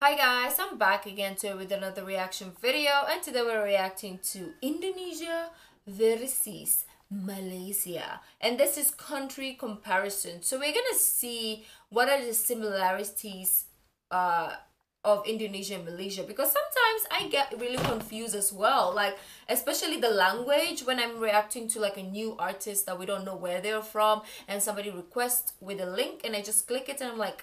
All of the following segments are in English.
Hi guys, I'm back again today with another reaction video, and today we're reacting to Indonesia versus Malaysia, and this is country comparison. So we're gonna see what are the similarities of Indonesia and Malaysia, because sometimes I get really confused as well, like especially the language when I'm reacting to like a new artist that we don't know where they're from, and somebody requests with a link and I just click it and I'm like,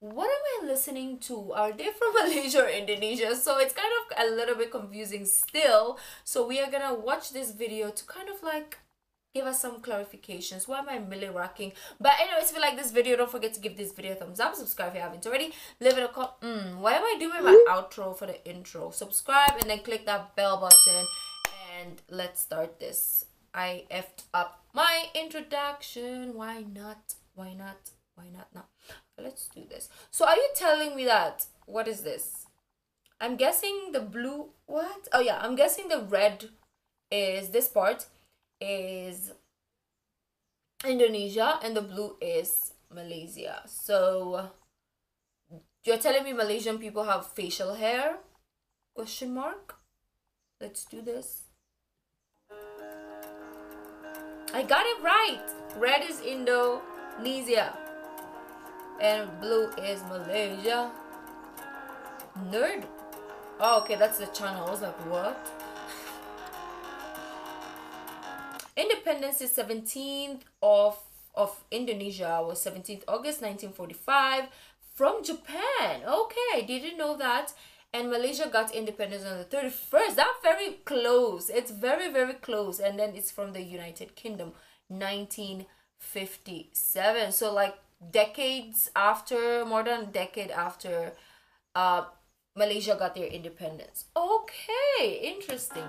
what am I listening to? Are they from Malaysia or Indonesia? So it's kind of a little bit confusing still. So we are gonna watch this video to kind of like give us some clarifications. Why am I milli rocking? But anyways, if you like this video, don't forget to give this video a thumbs up. Subscribe if you haven't already. Leave it a comment. Why am I doing my outro for the intro? Subscribe and then click that bell button. And let's start this. I effed up my introduction. Why not? Why not? Why not now? Let's do this. So are you telling me that? What is this? I'm guessing the blue. What? Oh yeah, I'm guessing the red is this part. Is Indonesia and the blue is Malaysia. So you're telling me Malaysian people have facial hair? Question mark. Let's do this. I got it right. Red is Indonesia and blue is Malaysia. Nerd. Oh, okay, that's the channel. I was like, what? Independence is 17th of Indonesia was 17th August 1945 from Japan. Okay, I didn't know that. And Malaysia got independence on the 31st. That's very close. It's very, very close. And then it's from the United Kingdom, 1957. So like decades after, more than a decade after Malaysia got their independence. Okay, interesting.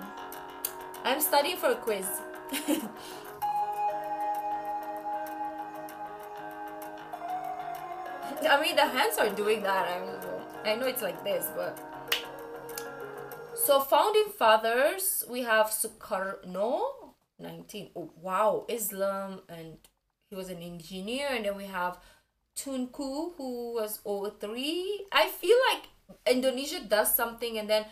I'm studying for a quiz. I mean, the hands are doing that. I know it's like this, but so founding fathers, we have Sukarno, 19. Oh, wow, Islam, and he was an engineer. And then we have Tunku, who was 03. I feel like Indonesia does something, and then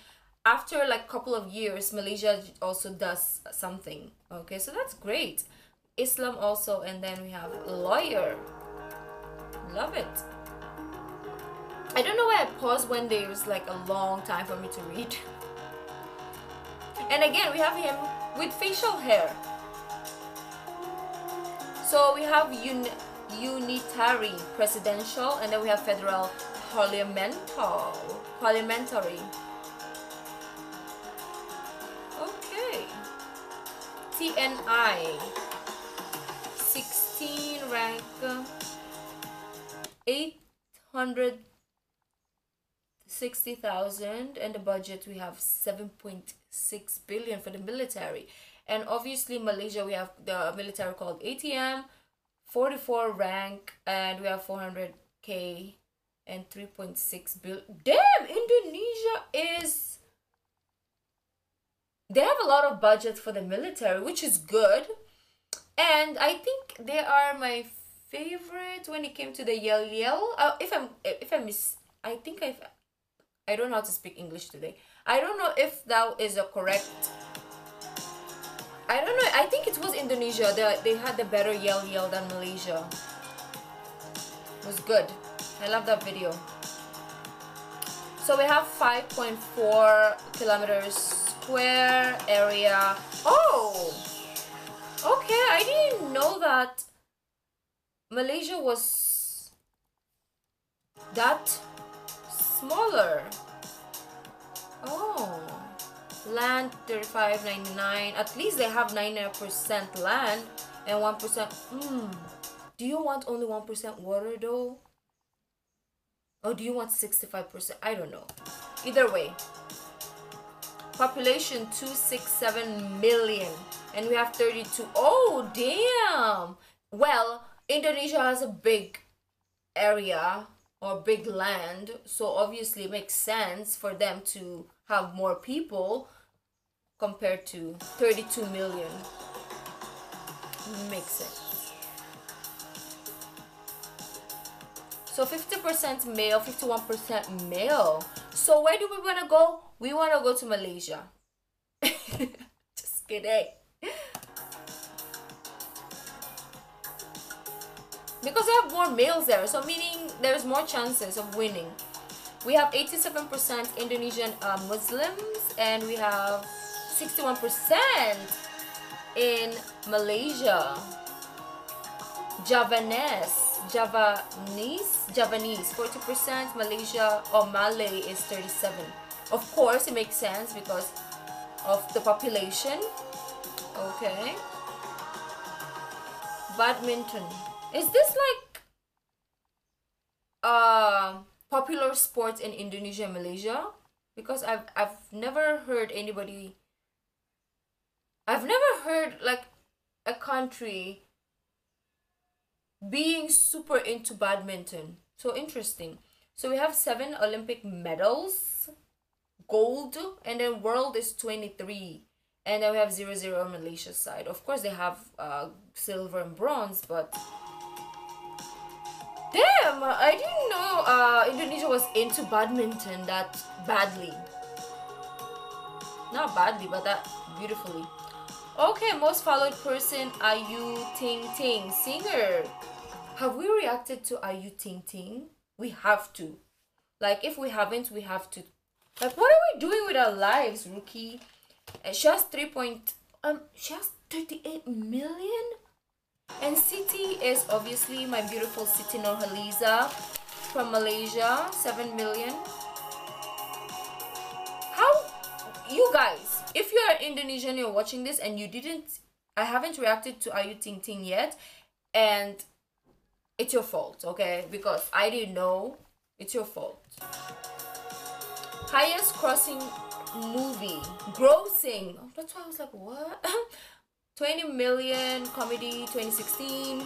after like a couple of years, Malaysia also does something. Okay, so that's great. Islam also, and then we have a lawyer. Love it. I don't know why I paused when there was like a long time for me to read. And again, we have him with facial hair. So we have unitary presidential, and then we have federal parliamentary. TNI, 16 rank, 860,000, and the budget we have 7.6 billion for the military. And obviously Malaysia, we have the military called ATM, 44 rank, and we have 400k and 3.6 billion. Damn, Indonesia is, they have a lot of budget for the military, which is good. And I think they are my favorite when it came to the yell. I don't know how to speak English today. I don't know if that is a correct. I don't know. I think it was Indonesia that they had the better yell than Malaysia. It was good. I love that video. So we have 5.4 kilometers square area. Oh, okay, I didn't know that Malaysia was that smaller. Oh, land 35.99. At least they have 99% land and 1%. Do you want only 1% water though, or do you want 65%? I don't know. Either way, population 267 million, and we have 32. Oh damn. Well, Indonesia has a big area or big land, so obviously it makes sense for them to have more people compared to 32 million. Makes sense. So 50% male, 51% male. So where do we want to go? We want to go to Malaysia. Just kidding. Because they have more males there, so meaning there's more chances of winning. We have 87% Indonesian Muslims, and we have 61% in Malaysia. Javanese 40%, Malaysia or Malay is 37. Of course, it makes sense because of the population. Okay. Badminton. Is this like popular sports in Indonesia and Malaysia? Because I've never heard anybody. I've never heard like a country being super into badminton. So interesting. So we have 7 Olympic medals, gold, and then world is 23, and then we have 0-0 on Malaysia's side. Of course, they have silver and bronze, but damn, I didn't know Indonesia was into badminton that badly. Not badly, but that beautifully. Okay, most followed person, Ayu Ting Ting, singer. Have we reacted to Ayu Ting Ting? We have to. Like, if we haven't, we have to. Like, what are we doing with our lives, rookie? She has she has 38 million? And Siti is obviously my beautiful Siti Nurhaliza from Malaysia, 7 million. How? You guys, if you're an Indonesian, you're watching this and you didn't, I haven't reacted to Ayu Ting Ting yet, and it's your fault, okay? Because I didn't know. It's your fault. Highest crossing movie, grossing. Oh, that's why I was like, what? 20 million, comedy, 2016.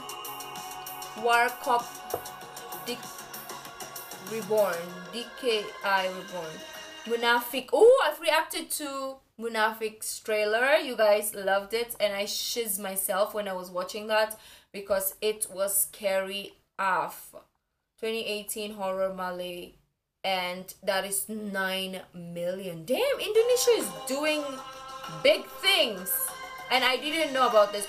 War Cop Reborn, DKI Reborn. Munafik. Oh, I've reacted to Munafik's trailer. You guys loved it, and I shizzed myself when I was watching that because it was scary AF. 2018 horror Malay, and that is 9 million. Damn, Indonesia is doing big things, and I didn't know about this.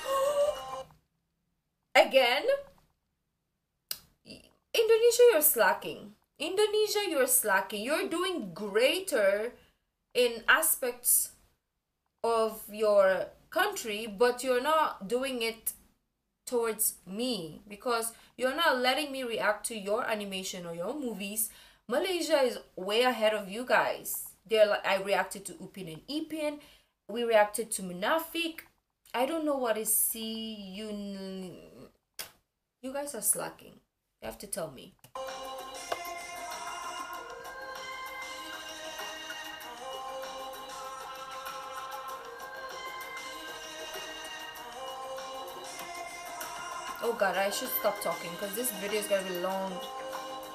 Again, Indonesia, you're slacking. Indonesia, you're slacking. You're doing greater in aspects of your country, but you're not doing it towards me because you're not letting me react to your animation or your movies. Malaysia is way ahead of you guys. They're like, I reacted to Upin and Ipin. We reacted to Munafik. I don't know what is You guys are slacking. You have to tell me. Oh god, I should stop talking because this video is gonna be long.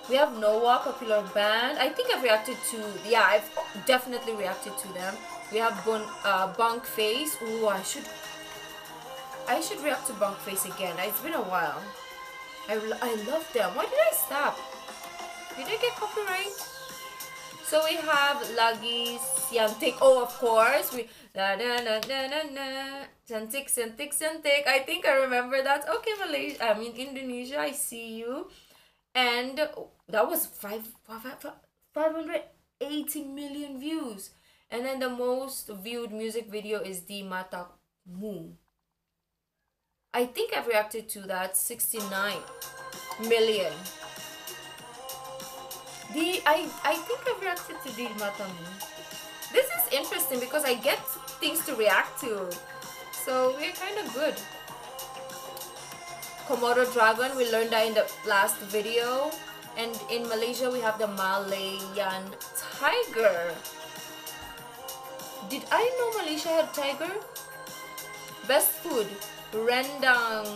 We have Noah, popular band. I think I've reacted to, yeah, I've definitely reacted to them. We have Bunkface. Ooh, I should react to Bunkface again. It's been a while. I love them. Why did I stop? Did I get copyright? So we have Lagi Siantik. Oh, of course. We da da da da da da. Siantik, Siantik, Siantik. I think I remember that. Okay, Malaysia. I mean Indonesia. I see you. And that was 580 million views. And then the most viewed music video is Di Mata Mu. I think I've reacted to that. 69 million. I think I've reacted to Di Mata Mu. This is interesting because I get things to react to. So we're kind of good. Komodo dragon, we learned that in the last video. And in Malaysia, we have the Malayan tiger. Did I know Malaysia had tiger? Best food, rendang.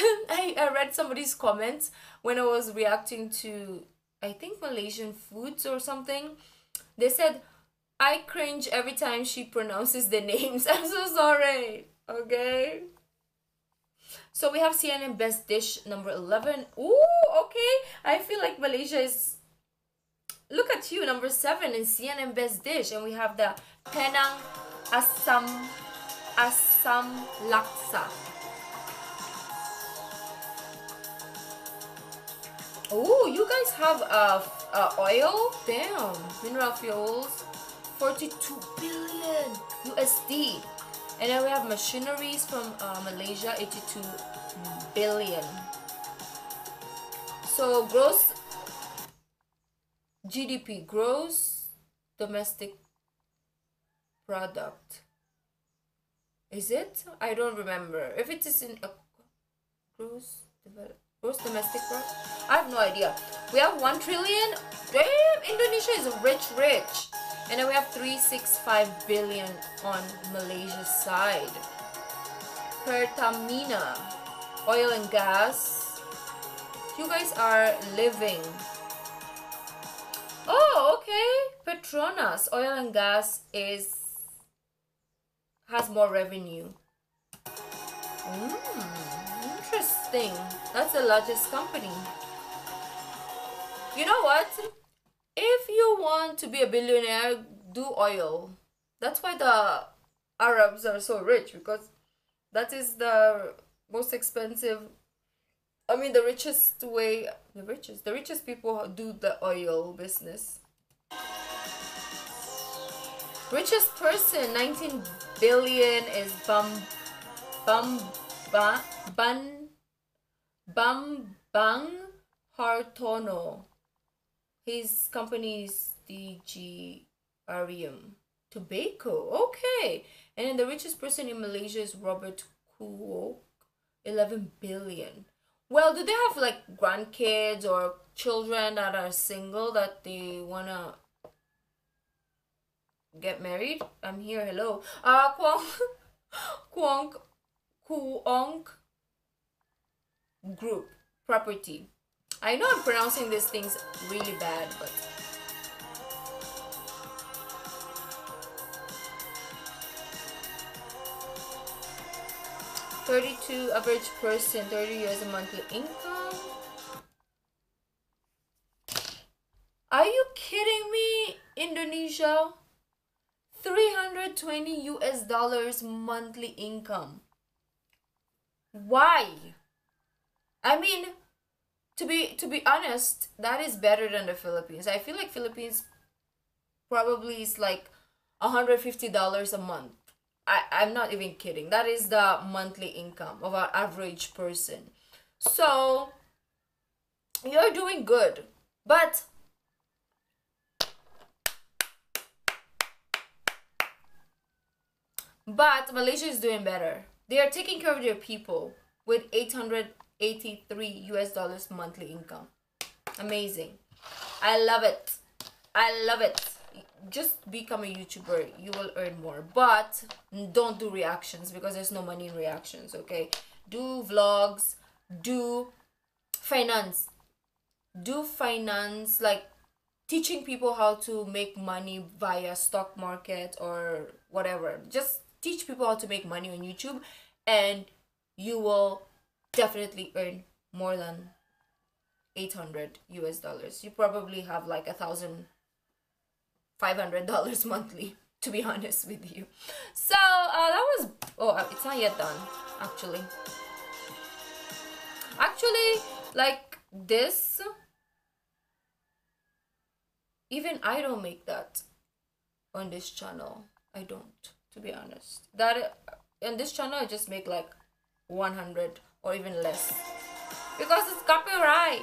I read somebody's comments when I was reacting to, I think, Malaysian foods or something. They said, I cringe every time she pronounces the names. I'm so sorry. Okay. So we have CNN Best Dish number 11. Ooh, okay. I feel like Malaysia is... Look at you, number 7 in CNN Best Dish. And we have the Penang Assam Laksa. Oh, you guys have oil? Damn. Mineral fuels. 42 billion USD. And then we have machineries from Malaysia, 82 billion. So gross GDP, gross domestic product. Is it? I don't remember. If it is in a gross domestic product, I have no idea. We have 1 trillion. Damn, Indonesia is rich. And then we have 365 billion on Malaysia's side. Pertamina, oil and gas. You guys are living. Oh, okay. Petronas, oil and gas has more revenue. Interesting. That's the largest company. You know what? If you want to be a billionaire, do oil. That's why the Arabs are so rich, because that is the most expensive, I mean the richest way, the richest people do the oil business. Richest person, 19 billion is Bambang Hartono. His company is Djarum. Tobacco, okay. And then the richest person in Malaysia is Robert Kuok, 11 billion. Well, do they have like grandkids or children that are single that they wanna get married? I'm here, hello. Kuong Group Property. I know I'm pronouncing these things really bad, but... average person, 30 years a monthly income. Are you kidding me, Indonesia? $320 monthly income. Why? I mean... To be honest, that is better than the Philippines. I feel like Philippines probably is like $150 a month. I'm not even kidding. That is the monthly income of our average person. So, you're doing good. But, Malaysia is doing better. They are taking care of their people with $883 monthly income. Amazing. I love it. I love it. Just become a YouTuber. You will earn more. But don't do reactions because there's no money in reactions, okay? Do vlogs. Do finance. Do finance, like teaching people how to make money via stock market or whatever. Just teach people how to make money on YouTube and you will definitely earn more than $800 US. You probably have like $1,500 monthly, to be honest with you. So that was, oh, it's not yet done actually. Like this, even I don't make that on this channel. I don't, to be honest. That on this channel I just make like 100 or even less because it's copyright.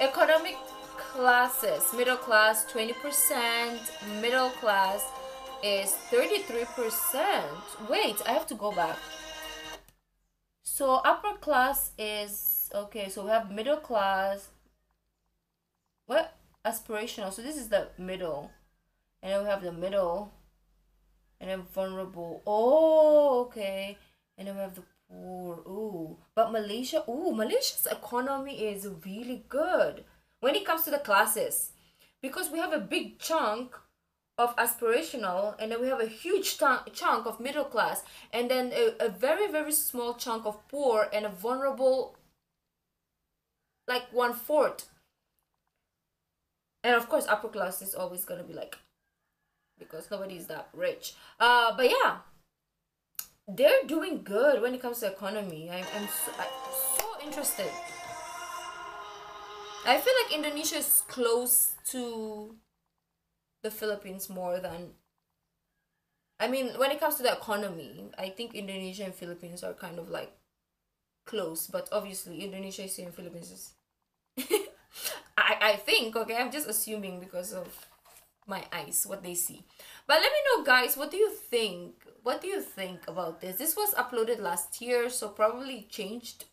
Economic classes, middle class 20%, middle class is 33%. Wait, I have to go back. So upper class is okay, so we have middle class, what, aspirational, so this is the middle, and then we have the middle, and then vulnerable. Oh, okay. And then we have the poor. Ooh, but Malaysia, ooh, Malaysia's economy is really good when it comes to the classes, because we have a big chunk of aspirational, and then we have a huge chunk of middle class, and then a very, very small chunk of poor and a vulnerable, like 1/4. And of course, upper class is always gonna be like, because nobody is that rich. But yeah, they're doing good when it comes to economy. I'm so interested. I feel like Indonesia is close to the Philippines more than, I mean, when it comes to the economy, I think Indonesia and Philippines are kind of like close, but obviously Indonesia is here and Philippines is I think, okay, I'm just assuming because of my eyes, what they see. But let me know, guys, what do you think? What do you think about this? This was uploaded last year, so probably changed.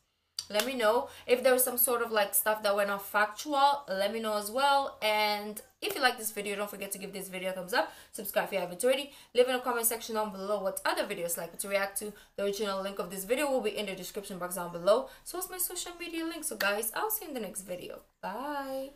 Let me know if there was some sort of like stuff that went off factual. Let me know as well. And if you like this video, don't forget to give this video a thumbs up, subscribe if you haven't already, leave in the comment section down below what other videos like to react to. The original link of this video will be in the description box down below, so is my social media link. So guys, I'll see you in the next video. Bye.